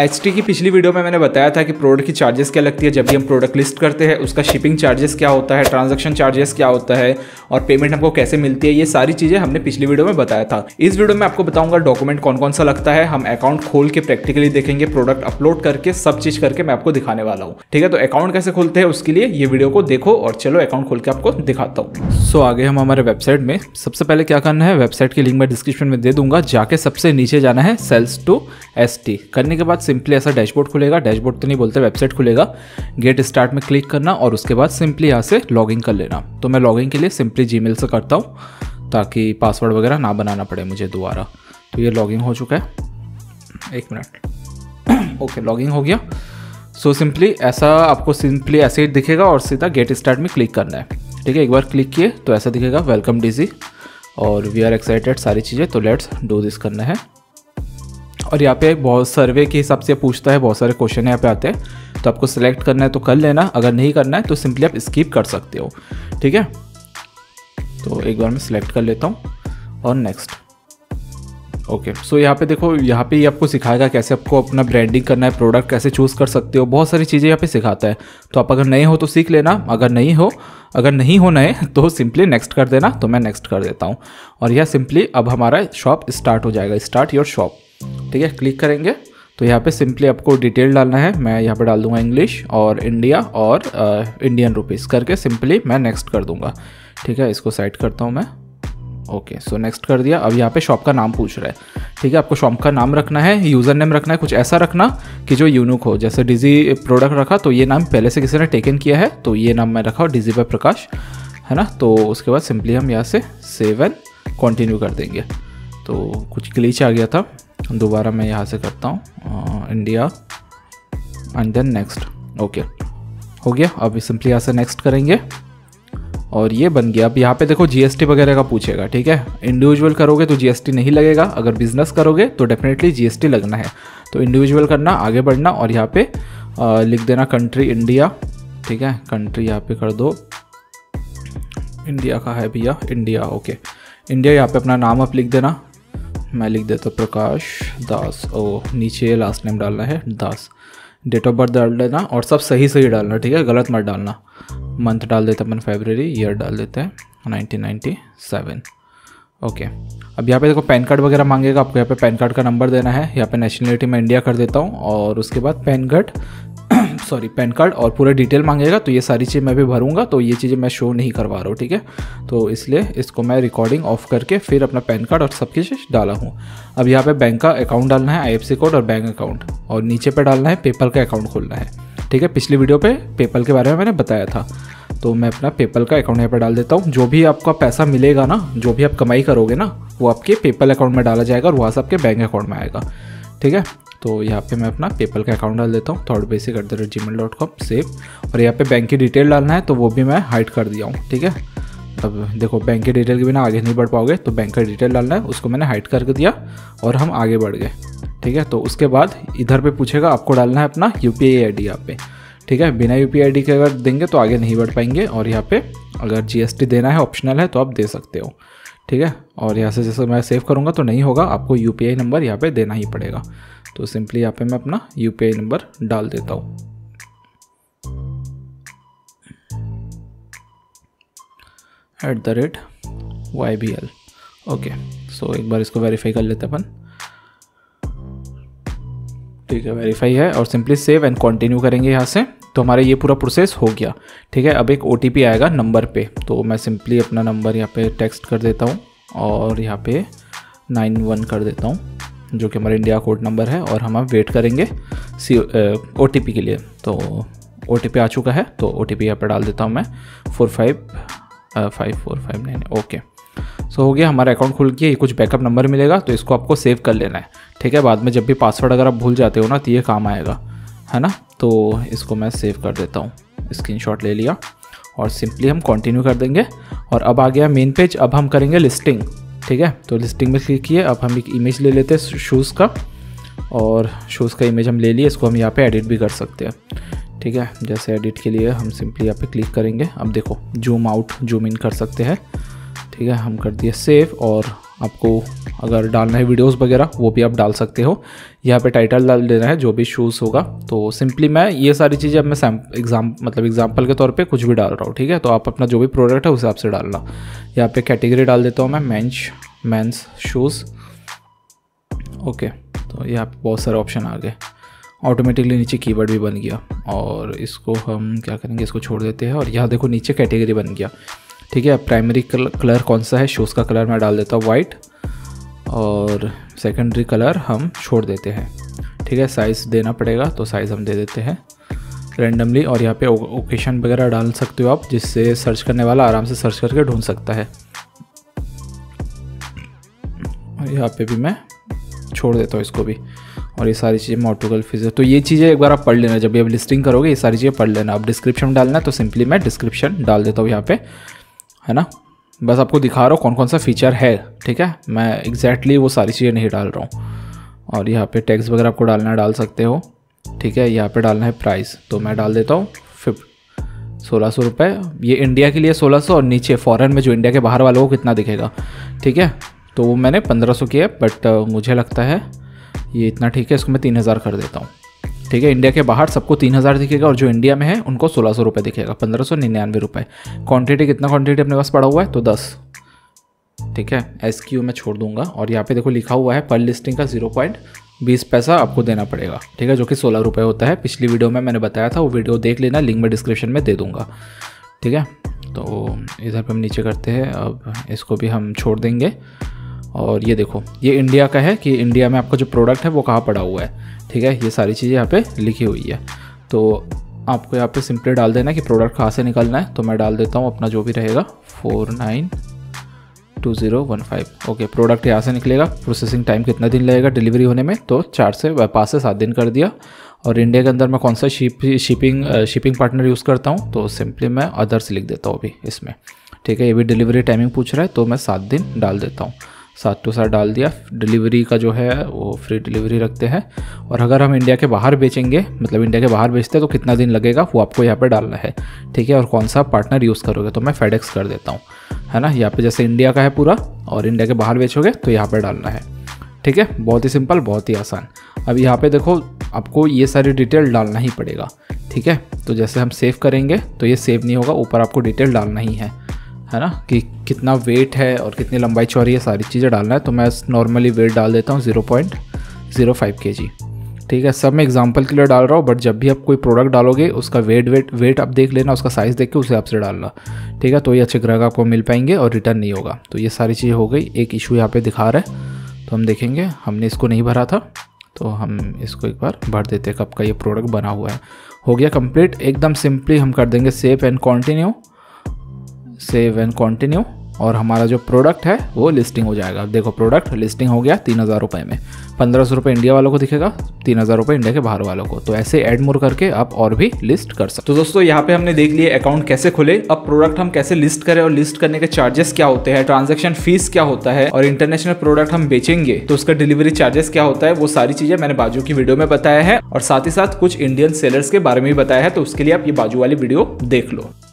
ST की पिछली video में मैंने बताया था कि प्रोडक्ट की चार्जेस क्या लगती है जब भी हम प्रोडक्ट लिस्ट करते हैं, उसका शिपिंग चार्जेस क्या होता है, ट्रांजैक्शन चार्जेस क्या होता है और पेमेंट हमको कैसे मिलती है, ये सारी चीज़ें हमने पिछली वीडियो में बताया था। इस वीडियो में आपको बताऊंगा डॉक्यूमेंट कौन कौन सा लगता है, हम अकाउंट खोल के प्रैक्टिकली देखेंगे, प्रोडक्ट अपलोड करके सब चीज़ करके मैं आपको दिखाने वाला हूँ। ठीक है, तो अकाउंट कैसे खोलते हैं उसके लिए ये वीडियो को देखो और चलो अकाउंट खोल के आपको दिखाता हूँ। सो आगे हम हमारे वेबसाइट में सबसे पहले क्या करना है, वेबसाइट की लिंक मैं डिस्क्रिप्शन में दे दूंगा, जाके सबसे नीचे जाना है सेल्स टू एसटी। करने के बाद सिंपली ऐसा डैशबोर्ड खुलेगा, डैशबोर्ड तो नहीं बोलते, वेबसाइट खुलेगा, गेट स्टार्ट में क्लिक करना और उसके बाद सिंपली यहाँ से लॉगिन कर लेना। तो मैं लॉगिन के लिए सिंपली जीमेल से करता हूँ ताकि पासवर्ड वगैरह ना बनाना पड़े मुझे दोबारा। तो ये लॉगिन हो चुका है, एक मिनट, ओके लॉगिन हो गया। सो सिंपली ऐसा आपको सिंपली ऐसे ही दिखेगा और सीधा गेट स्टार्ट में क्लिक करना है। ठीक है, एक बार क्लिक किए तो ऐसा दिखेगा वेलकम डीजी और वी आर एक्साइटेड, सारी चीज़ें। तो लेट्स डू दिस करना है और यहाँ पे बहुत सर्वे के हिसाब से पूछता है, बहुत सारे क्वेश्चन यहाँ पे आते हैं, तो आपको सिलेक्ट करना है तो कर लेना, अगर नहीं करना है तो सिंपली आप स्किप कर सकते हो। ठीक है, तो एक बार मैं सिलेक्ट कर लेता हूँ और नेक्स्ट। ओके सो यहाँ पे देखो, यहाँ पे ये आपको सिखाएगा कैसे आपको अपना ब्रांडिंग करना है, प्रोडक्ट कैसे चूज़ कर सकते हो, बहुत सारी चीज़ें यहाँ पे सिखाता है। तो आप अगर नए हो तो सीख लेना, अगर नहीं हो नए तो सिंपली नेक्स्ट कर देना। तो मैं नेक्स्ट कर देता हूँ और यह सिंपली अब हमारा शॉप स्टार्ट हो जाएगा, स्टार्ट योर शॉप। ठीक है, क्लिक करेंगे तो यहाँ पे सिंपली आपको डिटेल डालना है, मैं यहाँ पे डाल दूंगा इंग्लिश और इंडिया और इंडियन रुपीस करके सिंपली मैं नेक्स्ट कर दूंगा। ठीक है, इसको साइड करता हूँ मैं। ओके सो नेक्स्ट कर दिया। अब यहाँ पे शॉप का नाम पूछ रहा है। ठीक है, आपको शॉप का नाम रखना है, यूज़र नेम रखना है, कुछ ऐसा रखना कि जो यूनिक हो। जैसे डिजी प्रोडक्ट रखा तो ये नाम पहले से किसी ने टेकन किया है, तो ये नाम मैं रखा डिजी बाय प्रकाश, है ना। तो उसके बाद सिंपली हम यहाँ से सेव एंड कंटिन्यू कर देंगे। तो कुछ ग्लिच आ गया था, दोबारा मैं यहाँ से करता हूँ India and then next. Okay हो गया। अब सिंपली यहाँ से नेक्स्ट करेंगे और ये बन गया। अब यहाँ पे देखो जीएसटी वगैरह का पूछेगा। ठीक है, इंडिविजुअल करोगे तो जीएसटी नहीं लगेगा, अगर बिजनेस करोगे तो डेफिनेटली जीएसटी लगना है। तो इंडिविजुअल करना, आगे बढ़ना और यहाँ पे लिख देना कंट्री इंडिया। ठीक है, कंट्री यहाँ पे कर दो, इंडिया का है भैया इंडिया। ओके इंडिया, यहाँ पे अपना नाम आप लिख देना, मैं लिख देता हूँ प्रकाश दास, और नीचे लास्ट नेम डालना है दास, डेट ऑफ बर्थ डाल देना और सब सही सही डालना। ठीक है, गलत मत डालना। मंथ डाल देते अपन फरवरी, ईयर डाल देते हैं 1997। ओके अब यहाँ पे देखो पैन कार्ड वगैरह मांगेगा, आपको यहाँ पे पैन कार्ड का नंबर देना है। यहाँ पे नेशनलिटी मैं इंडिया कर देता हूँ और उसके बाद पैन कार्ड और पूरा डिटेल मांगेगा, तो ये सारी चीज़ मैं भी भरूंगा, तो ये चीज़ें मैं शो नहीं करवा रहा हूँ। ठीक है, तो इसलिए इसको मैं रिकॉर्डिंग ऑफ करके फिर अपना पैन कार्ड और सब कुछ डाला हूँ। अब यहाँ पे बैंक का अकाउंट डालना है, IFSC कोड और बैंक अकाउंट, और नीचे पे डालना है पेपल का अकाउंट खोलना है। ठीक है, पिछली वीडियो पे पेपल के बारे में मैंने बताया था, तो मैं अपना पेपल का अकाउंट यहाँ पर डाल देता हूँ। जो भी आपका पैसा मिलेगा ना, जो भी आप कमाई करोगे ना, वो आपके पेपल अकाउंट में डाला जाएगा और वहाँ से आपके बैंक अकाउंट में आएगा। ठीक है, तो यहाँ पे मैं अपना पेपल का अकाउंट डाल देता हूँ, thoughtbasic@gmail.com सेव, और यहाँ पे बैंक की डिटेल डालना है तो वो भी मैं हाइड कर दिया हूँ। ठीक है, अब देखो बैंक की डिटेल के बिना आगे नहीं बढ़ पाओगे, तो बैंक का डिटेल डालना है, उसको मैंने हाइड करके दिया और हम आगे बढ़ गए। ठीक है, तो उसके बाद इधर पे पूछेगा, आपको डालना है अपना UPI ID यहाँ पे। ठीक है, बिना UPI ID के अगर देंगे तो आगे नहीं बढ़ पाएंगे, और यहाँ पे अगर GST देना है ऑप्शनल है तो आप दे सकते हो। ठीक है, और यहाँ से जैसे मैं सेव करूँगा तो नहीं होगा, आपको UPI नंबर यहाँ पे देना ही पड़ेगा। तो सिंपली यहाँ पे मैं अपना UPI नंबर डाल देता हूँ। @YBL। ओके सो एक बार इसको वेरीफाई कर लेते अपन। ठीक है, वेरीफाई है और सिंपली सेव एंड कंटिन्यू करेंगे यहाँ से, तो हमारा ये पूरा प्रोसेस हो गया। ठीक है, अब एक OTP आएगा नंबर पे, तो मैं सिंपली अपना नंबर यहाँ पे टेक्स्ट कर देता हूँ और यहाँ पे 91 कर देता हूँ, जो कि हमारा इंडिया कोड नंबर है, और हम वेट करेंगे OTP के लिए। तो OTP आ चुका है, तो OTP यहाँ पे डाल देता हूँ मैं 455459। ओके सो हो गया, हमारा अकाउंट खुल गया। ये कुछ बैकअप नंबर मिलेगा तो इसको आपको सेव कर लेना है। ठीक है, बाद में जब भी पासवर्ड अगर आप भूल जाते हो ना तो ये काम आएगा, है ना। तो इसको मैं सेव कर देता हूँ, स्क्रीनशॉट ले लिया और सिंपली हम कंटिन्यू कर देंगे। और अब आ गया मेन पेज, अब हम करेंगे लिस्टिंग। ठीक है, तो लिस्टिंग में क्लिक किए, अब हम एक इमेज ले लेते हैं शूज़ का, और शूज़ का इमेज हम ले लिए, इसको हम यहाँ पे एडिट भी कर सकते हैं। ठीक है, जैसे एडिट के लिए हम सिंपली यहाँ पे क्लिक करेंगे, अब देखो जूम आउट जूम इन कर सकते हैं। ठीक है, हम कर दिए सेव और आपको अगर डालना है वीडियोस वगैरह वो भी आप डाल सकते हो। यहाँ पे टाइटल डाल देना है जो भी शूज़ होगा। तो सिंपली मैं ये सारी चीज़ें अब मैं एग्जाम्पल के तौर पे कुछ भी डाल रहा हूँ, ठीक है। तो आप अपना जो भी प्रोडक्ट है उस हिसाब से डालना। यहाँ पे कैटेगरी डाल देता हूँ मैं मेंस शूज़। ओके, तो यहाँ पे बहुत सारे ऑप्शन आ गए, ऑटोमेटिकली नीचे कीवर्ड भी बन गया। और इसको हम क्या करेंगे, इसको छोड़ देते हैं। और यहाँ देखो नीचे कैटेगरी बन गया, ठीक है। प्राइमरी कलर कौन सा है, शूज़ का कलर मैं डाल देता हूँ वाइट, और सेकेंडरी कलर हम छोड़ देते हैं, ठीक है। साइज़ देना पड़ेगा तो साइज़ हम दे देते हैं रैंडमली। और यहाँ पे ओकेशन वगैरह डाल सकते हो आप, जिससे सर्च करने वाला आराम से सर्च करके ढूंढ सकता है। और यहाँ पे भी मैं छोड़ देता हूँ इसको भी। और ये सारी चीज़ें मॉर्टिकल फीस, तो ये चीज़ें एक बार आप पढ़ लेना, जब भी आप लिस्टिंग करोगे ये सारी चीज़ें पढ़ लेना। आप डिस्क्रिप्शन डालना है तो सिंपली मैं डिस्क्रिप्शन डाल देता हूँ यहाँ पर, है ना। बस आपको दिखा रहा हूँ कौन कौन सा फीचर है, ठीक है। मैं एग्जैक्टली वो सारी चीज़ें नहीं डाल रहा हूँ। और यहाँ पे टैक्स वगैरह आपको डालना है, डाल सकते हो, ठीक है। यहाँ पे डालना है प्राइस, तो मैं डाल देता हूँ 1600 रुपये। ये इंडिया के लिए 1600, और नीचे फॉरेन में जो इंडिया के बाहर वालों को कितना दिखेगा, ठीक है। तो वो मैंने 1500 किया, बट मुझे लगता है ये इतना ठीक है, इसको मैं 3000 कर देता हूँ, ठीक है। इंडिया के बाहर सबको 3000 दिखेगा, और जो इंडिया में है उनको 1600 रुपये दिखेगा, 1599 रुपये। क्वांटिटी कितना क्वांटिटी अपने पास पड़ा हुआ है, तो 10, ठीक है। एसकी यू में छोड़ दूंगा। और यहाँ पे देखो लिखा हुआ है पर लिस्टिंग का 0.20 पैसा आपको देना पड़ेगा, ठीक है, जो कि 16 रुपये होता है। पिछली वीडियो में मैंने बताया था, वो वीडियो देख लेना, लिंक में डिस्क्रिप्शन में दे दूँगा, ठीक है। तो इधर पर हम नीचे करते हैं, अब इसको भी हम छोड़ देंगे। और ये देखो ये इंडिया का है कि इंडिया में आपका जो प्रोडक्ट है वो कहाँ पड़ा हुआ है, ठीक है। ये सारी चीज़ें यहाँ पे लिखी हुई है, तो आपको यहाँ पे सिंपली डाल देना कि प्रोडक्ट कहाँ से निकलना है। तो मैं डाल देता हूँ अपना जो भी रहेगा 492015। ओके, प्रोडक्ट यहाँ से निकलेगा। प्रोसेसिंग टाइम कितना दिन लगेगा डिलीवरी होने में, तो 4 से 5 से 7 दिन कर दिया। और इंडिया के अंदर मैं कौन सा शिपिंग पार्टनर यूज़ करता हूँ, तो सिंपली मैं अदर्स लिख देता हूँ अभी इसमें, ठीक है। ये भी डिलीवरी टाइमिंग पूछ रहा है, तो मैं 7 दिन डाल देता हूँ, 7 to 7 डाल दिया। डिलीवरी का जो है वो फ्री डिलीवरी रखते हैं। और अगर हम इंडिया के बाहर बेचेंगे, मतलब इंडिया के बाहर बेचते हैं, तो कितना दिन लगेगा वो आपको यहाँ पे डालना है, ठीक है। और कौन सा पार्टनर यूज़ करोगे, तो मैं फेडेक्स कर देता हूँ, है ना। यहाँ पे जैसे इंडिया का है पूरा, और इंडिया के बाहर बेचोगे तो यहाँ पर डालना है, ठीक है। बहुत ही सिंपल, बहुत ही आसान। अब यहाँ पर देखो आपको ये सारी डिटेल डालना ही पड़ेगा, ठीक है। तो जैसे हम सेव करेंगे तो ये सेव नहीं होगा, ऊपर आपको डिटेल डालना ही है ना, कि कितना वेट है और कितनी लंबाई चौड़ी है, सारी चीज़ें डालना है। तो मैं नॉर्मली वेट डाल देता हूँ 0.05 kg, ठीक है। सब मैं एग्जांपल के लिए डाल रहा हूँ, बट जब भी आप कोई प्रोडक्ट डालोगे उसका वेट आप देख लेना, उसका साइज़ देख के उस हिसाब से डालना, ठीक है। तो ये अच्छे ग्राहक आपको मिल पाएंगे और रिटर्न नहीं होगा। तो ये सारी चीज़ हो गई। एक इशू यहाँ पर दिखा रहा है, तो हम देखेंगे, हमने इसको नहीं भरा था, तो हम इसको एक बार भर देते हैं। कब का ये प्रोडक्ट बना हुआ है, हो गया कंप्लीट एकदम सिंपली। हम कर देंगे सेव एंड कंटिन्यू, और हमारा जो प्रोडक्ट है वो लिस्टिंग हो जाएगा। देखो प्रोडक्ट लिस्टिंग हो गया 3000 रुपये में, 1500 रुपये इंडिया वालों को दिखेगा, 3000 रुपये इंडिया के बाहर वालों को। तो ऐसे ऐड मोर करके आप और भी लिस्ट कर सकते हो। तो दोस्तों यहाँ पे हमने देख लिए अकाउंट कैसे खुले, अब प्रोडक्ट हम कैसे लिस्ट करें, और लिस्ट करने के चार्जेस क्या होते हैं, ट्रांजेक्शन फीस क्या होता है, और इंटरनेशनल प्रोडक्ट हम बेचेंगे तो उसका डिलीवरी चार्जेस क्या होता है, वो सारी चीज़ें मैंने बाजू की वीडियो में बताया है। और साथ ही साथ कुछ इंडियन सेलर्स के बारे में भी बताया है, तो उसके लिए आप ये बाजू वाली वीडियो देख लो।